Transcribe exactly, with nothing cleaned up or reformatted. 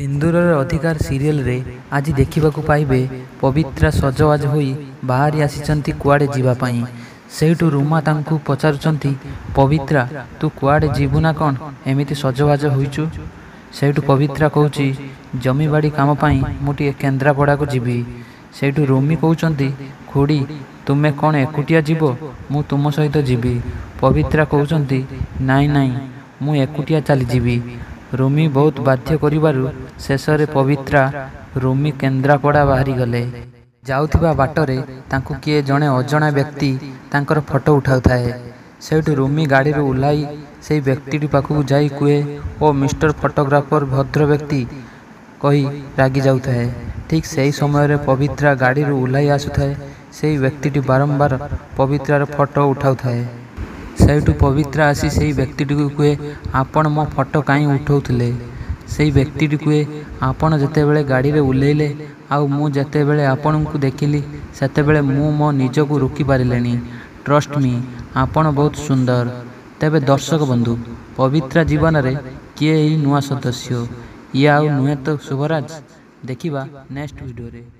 सिंदूरर अधिकार सीरियल रे आज देखा पाइबे पवित्रा सजवाज होई बाहरी आसी कुआड़े जीवापाई। सेठू रूमा तांकू पचारुचंती पवित्रा तू कुआड़े जीवुना कौन एमिति सजवाज होइचु। सेठू पवित्रा कहूची जमीबाड़ी काम पाई मुटिए केन्द्रापड़ा को जीवी। सेठू रोमी कहउचंती खुड़ी तुम्हें कौन एकुटिया जीव मु तुम सहित जीवी। पवित्रा कहउचंती नाई नाई मु एकुटिया चली जीवी। रोमी बहुत बाध्य करिबारु शेषरे पवित्रा रोमी केन्द्रापड़ा बाहरी गले। जाउथिबा बाटरे तांकू किए जणे अजणा व्यक्ति तांकर फोटो उठाउथाए। सेठू रोमी गाड़ी रो उलाई सेई व्यक्ति पाखु जाई कुए ओ मिस्टर फोटोग्राफर भद्र व्यक्ति कही रागी जाउथाए। ठीक सेई समय रे पवित्रा गाड़ी रो उलाई आसुथाए। सेई व्यक्ति बारंबार पवित्रार फोटो उठाउथाए। सेठू पवित्रा आसी सेई व्यक्ति कुए आपण मो फोटो काई उठाउथिले। सेई व्यक्ति कुए आपण जतेबेले गाड़ी रे उलेइले आउ मु जेतेबेले आपण को देखिली सेतेबेले मु मो निजकू रोकी पारिलेनी। ट्रस्ट मी आपण बहुत सुंदर। तेबे दर्शक बंधु पवित्रा जीवन रे किए एई नुआ सदस्य ये आउ नुए तो शुभराज। देखिबा नेक्स्ट वीडियो रे।